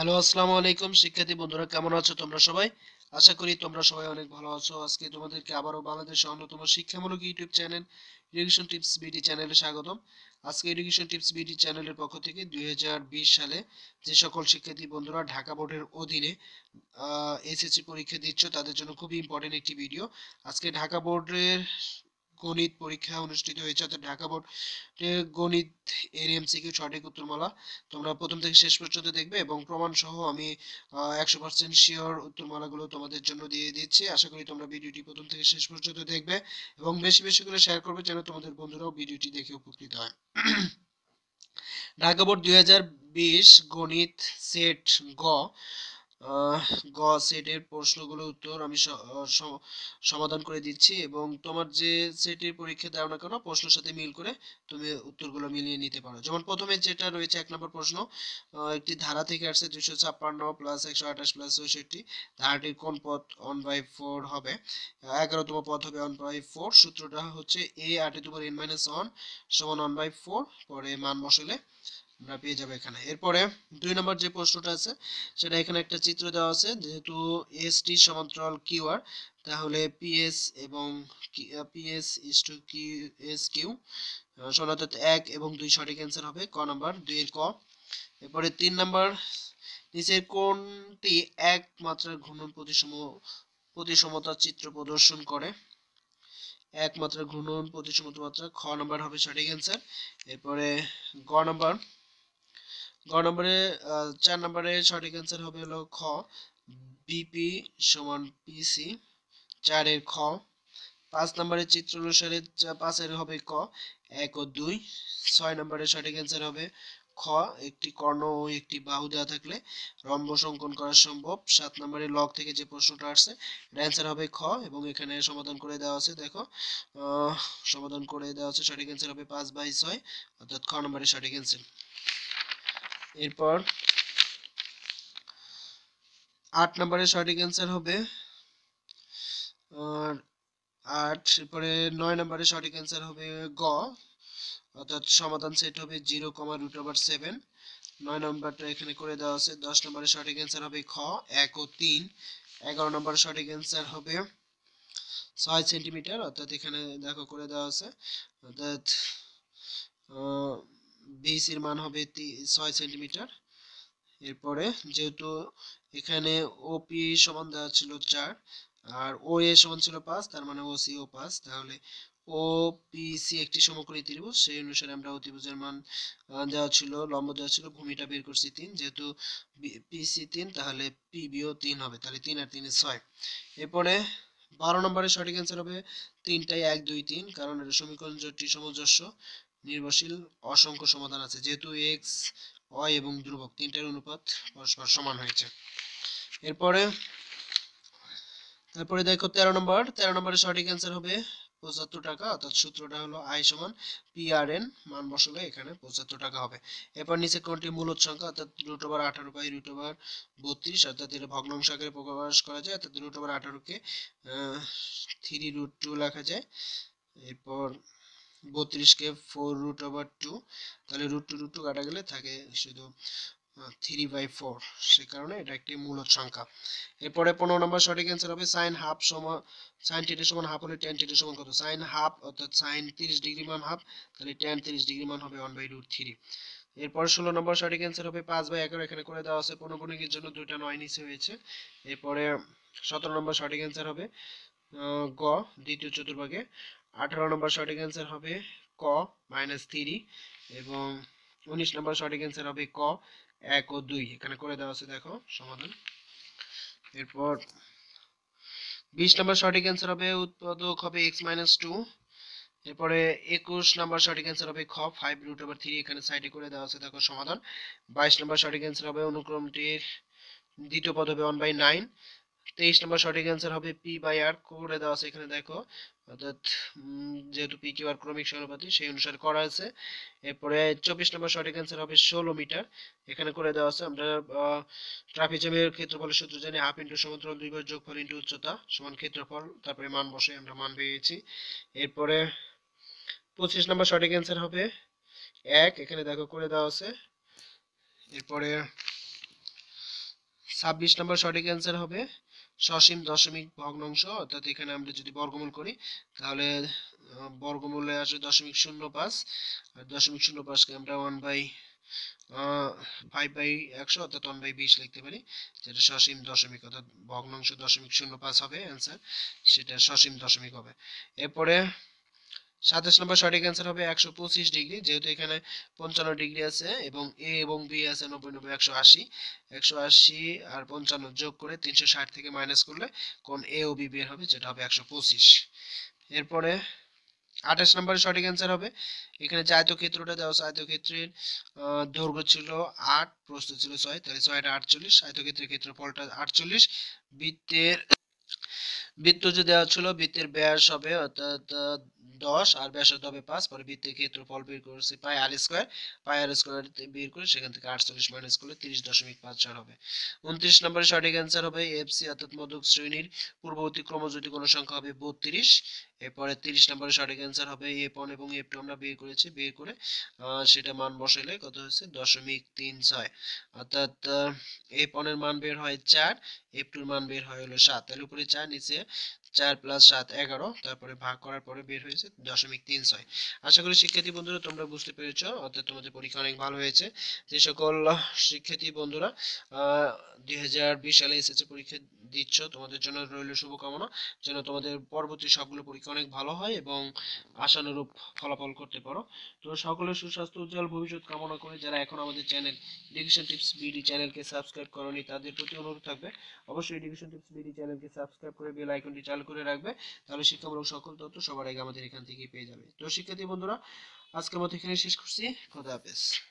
hello আসসালামু আলাইকুম শিক্ষার্থী বন্ধুরা কেমন আছো তোমরা সবাই আশা করি তোমরা সবাই অনেক ভালো আছো আজকে তোমাদেরকে আবারো বাংলাদেশের অন্যতম শিক্ষামূলক YouTube channel education tips BD চ্যানেলে স্বাগতম আজকে এডুকেশন টিপস বিডি চ্যানেলের পক্ষ থেকে 2020 সালে যে সকল শিক্ষার্থী বন্ধুরা ঢাকা বোর্ডের অধীনে এসএসসি পরীক্ষা দিচ্ছ তাদের জন্য খুব ইম্পর্টেন্ট একটি ভিডিও আজকে ঢাকা বোর্ডের গণিত পরীক্ষা অনুষ্ঠিত হয়েছে অর্থাৎ ঢাকা বোর্ডে গণিত এর এমসিকিউ সঠিক উত্তরমালা তোমরা প্রথম থেকে শেষ পর্যন্ত দেখবে এবং প্রমাণ সহ আমি 100% শিওর উত্তরমালাগুলো তোমাদের জন্য দিয়ে দিচ্ছি আশা করি তোমরা ভিডিওটি প্রথম থেকে শেষ পর্যন্ত দেখবে এবং বেশি বেশি করে শেয়ার করবে যেন তোমাদের বন্ধুরাও ভিডিওটি দেখে উপকৃত হয় ঢাকা বোর্ড 2020 গণিত সেট গ সেটের প্রশ্নগুলো উত্তর আমি সমাধান করে দিচ্ছি এবং তোমার যে সেটের পরীক্ষা দাও না কেন প্রশ্নের সাথে মিল করে তুমি উত্তরগুলো মিলিয়ে নিতে পারো যেমন প্রথমে যেটা রয়েছে 1 নম্বর প্রশ্ন একটি ধারা থেকে আসছে 256 + 128 + 64 ধারাটির কোন পদ 1/4 হবে 11 তম পদ হবে 1/4 সূত্রটা হচ্ছে a 8 উপর n - 1 = 1/4 পরে মান বসালে আমরা পেয়ে যাব এখানে এরপরে 2 নম্বর যে প্রশ্নটা আছে সেটা এখানে একটা চিত্র দেওয়া আছে যেহেতু ST সমান্তরাল QR তাহলে PS এবং PS = QSQ সমান্তরাল 1 এবং 2 সঠিক आंसर হবে ক নাম্বার 2 এর ক এরপরে 3 নাম্বার নিচের কোনটি এক মাত্রার ঘূর্ণন প্রতিসমতা চিত্র প্রদর্শন করে এক মাত্রার ঘূর্ণন প্রতিসমতা মাত্রা খ নাম্বার হবে সঠিক आंसर এরপরে গ নম্বরে 4 নম্বরে সঠিক आंसर হবে হলো খ BP = PC 4 এর খ 5 নম্বরের চিত্র অনুসারে 5 এর হবে ক 1 ও 2 6 নম্বরে সঠিক आंसर হবে খ একটি কর্ণ ও একটি বাহু দেওয়া থাকলে রম্বস অঙ্কন করা সম্ভব 7 নম্বরে লগ থেকে যে প্রশ্নটা আসছে এর आंसर হবে খ এবং এখানে সমাধান করে দেওয়া আছে দেখো সমাধান করে দেওয়া আছে সঠিক आंसर হবে 5/6 অর্থাৎ খ নম্বরে সঠিক आंसर এরপর 8 নম্বরে সঠিক आंसर হবে আর 8 এরপরে 9 নম্বরে সঠিক आंसर হবে গ অর্থাৎ সমাধান সেট হবে 0, √7 9 নম্বরটা এখানে করে দেওয়া আছে 10 নম্বরে সঠিক आंसर হবে খ 1 ও 3 11 নম্বরে সঠিক आंसर হবে 6 সেমি অর্থাৎ এখানে দেখো করে দেওয়া আছে অর্থাৎ BC এর মান হবে 6 সেমি এরপরে যেহেতু এখানে OP সমান দেওয়া ছিল 4 আর OA সমান ছিল 5 তার মানে OC ও 5 তাহলে OPC একটি সমকোণী ত্রিভুজ সেই অনুসারে আমরা অতিভুজের মান দেওয়া ছিল লম্ব দেওয়া ছিল ভূমিটা বের করছি 3 যেহেতু PC 3 তাহলে PB ও 3 হবে তাহলে 3 আর 3 এর 6 এরপরে 12 নম্বরে সঠিক आंसर হবে 3টাই 1 2 3 কারণ এর সমীকরণ জোটটি সামঞ্জস্য নির্ভরশীল অসংখ্য সমাধান আছে যেহেতু x y এবং ধ্রুবক তিনটার অনুপাত পরস্পর সমান হয়েছে তারপরে দেখো 13 নম্বরে সঠিক आंसर হবে 75 টাকা অর্থাৎ সূত্রটা হলো i = prn মান বসালে এখানে 75 টাকা হবে এরপর নিচে কোনটি মূলদ সংখ্যা অর্থাৎ √18/√32 অর্থাৎ এর ভগ্নাংশ আকারে প্রকাশ করা যায় অর্থাৎ √18 কে 3√2 লেখা যায় এরপর 32 কে 4√2 তাহলে √2 কাটা গেলে থাকে শুধু 3/4 সেই কারণে এটা একটি মূলদ সংখ্যা এরপরে 15 নম্বর সঠিক आंसर হবে sin 1/2 sin θ = 1/2 হলে tan θ = কত sin 1/2 অর্থাৎ sin 30 ডিগ্রি মান 1/2 তাহলে tan 30 ডিগ্রি মান হবে 1/√3 এরপর 16 নম্বর সঠিক आंसर হবে 5/11 এখানে করে দেওয়া আছে পৌনঃপুনিকের জন্য দুইটা 9 নিচে হয়েছে এরপরে 17 নম্বর সঠিক आंसर হবে গ দ্বিতীয় চতুর্ভাগে 18 নম্বর সঠিক आंसर হবে ক -3 এবং 19 নম্বর সঠিক आंसर হবে ক 1 ও 2 এখানে করে দেওয়া আছে দেখো সমাধান এরপর 20 নম্বর সঠিক आंसर হবে উৎপাদক হবে x - 2 এরপরে 21 নম্বর সঠিক आंसर হবে খ 5√3 এখানে সাইডে করে দেওয়া আছে দেখো সমাধান 22 নম্বর সঠিক आंसर হবে অনুক্রমটির দ্বিতীয় পদ হবে 1/9 23 নম্বর সঠিক आंसर হবে p/r করে দেওয়া আছে এখানে দেখো অর্থাৎ যেহেতু p q r ক্রমিক সমানুপাতি সেই অনুসারে করা আছে এরপরে 24 নম্বর সঠিক आंसर হবে 16 মিটার এখানে করে দেওয়া আছে আমরা ট্রাফিক জ্যামের ক্ষেত্রফলের সূত্র জানি ½ * সমান্তরাল দুইবার যোগফল * উচ্চতা = ক্ষেত্রফল তারপরে মান বসে আমরা মান পেয়েছি এরপরে 25 নম্বর সঠিক आंसर হবে 1 এখানে দেখো করে দেওয়া আছে এরপরে 26 নম্বর সঠিক आंसर হবে সসীম দশমিক ভগ্নাংশ অর্থাৎ এখানে আমরা যদি বর্গমূল করি তাহলে বর্গমূলে আসে 0.05 আর 0.05 কে আমরা 1/5/100 অর্থাৎ 1/20 লিখতে পারি যেটা সসীম দশমিক অর্থাৎ ভগ্নাংশ 0.05 হবে आंसर সেটা সসীম দশমিক হবে এরপরে 27 নম্বর সঠিক आंसर হবে 125 ডিগ্রি যেহেতু এখানে 55 ডিগ্রি আছে এবং a এবং b আছে 90 180 আর 55 যোগ করে 360 থেকে মাইনাস করলে কোণ a ও b বের হবে যেটা হবে 125 এরপরে 28 নম্বর সঠিক आंसर হবে এখানে যে আয়তক্ষেত্রটা দেওয়া আছে আয়তক্ষেত্রের দৈর্ঘ্য ছিল 8 প্রস্থ ছিল 6 তাহলে 6 * 48 আয়তক্ষেত্রের ক্ষেত্রফলটা 48 বৃত্তের বৃত্ত যে দেওয়া ছিল বৃত্তের ব্যাস হবে অর্থাৎ 10 আর ব্যাসার্ধ হবে 5 পরে বৃত্তের ক্ষেত্রফল বের করছি পাই r স্কয়ার বের করে সেখান থেকে 48 মাইনাস করলে 30.54 হবে 29 নম্বরের সঠিক आंसर হবে fc অর্থাৎ মধ্যক শ্রেণীর পূর্ববর্তী ক্রমযুক্ত কোণ সংখ্যা হবে 32 এরপরে 30 নম্বরের সঠিক आंसर হবে a1 এবং a2 আমরা বের করেছি বের করে সেটা মান বসালে কত হচ্ছে 0.36 অর্থাৎ a1 এর মান বের হয় 4 a2 এর মান বের হয় হলো 7 তাহলে উপরে 4 নিচে 4 + 7 11 তারপরে ভাগ করার পরে বের হয়েছে 0.36 আশা করি শিক্ষার্থী বন্ধুরা তোমরা বুঝতে পেরেছো অর্থাৎ তোমাদের পরীক্ষা অনেক ভালো হয়েছে যে সকল শিক্ষার্থী বন্ধুরা 2020 সালে এসএসসি পরীক্ষা দিচ্ছ তোমাদের জন্য রইল শুভকামনা যেন তোমাদের পরবর্তী সবগুলো পরীক্ষা অনেক ভালো হয় এবং আশানুরূপ ফলাফল করতে পারো তো সকলের সুস্বাস্থ্য উজ্জ্বল ভবিষ্যৎ কামনা করে যারা এখন আমাদের চ্যানেল এডুকেশন টিপস বিডি চ্যানেলকে সাবস্ক্রাইব করোনি তাদের প্রতি অনুরোধ থাকবে অবশ্যই এডুকেশন টিপস বিডি চ্যানেলকে সাবস্ক্রাইব করে বেল আইকনটি চালু করে রাখবে তাহলে শিক্ষামূলক সকল তথ্য সবার আগে আমাদের এখান থেকে পেয়ে যাবে তো শিক্ষার্থী বন্ধুরা আজকের মত এখানে শেষ করছি খোদা হাফেজ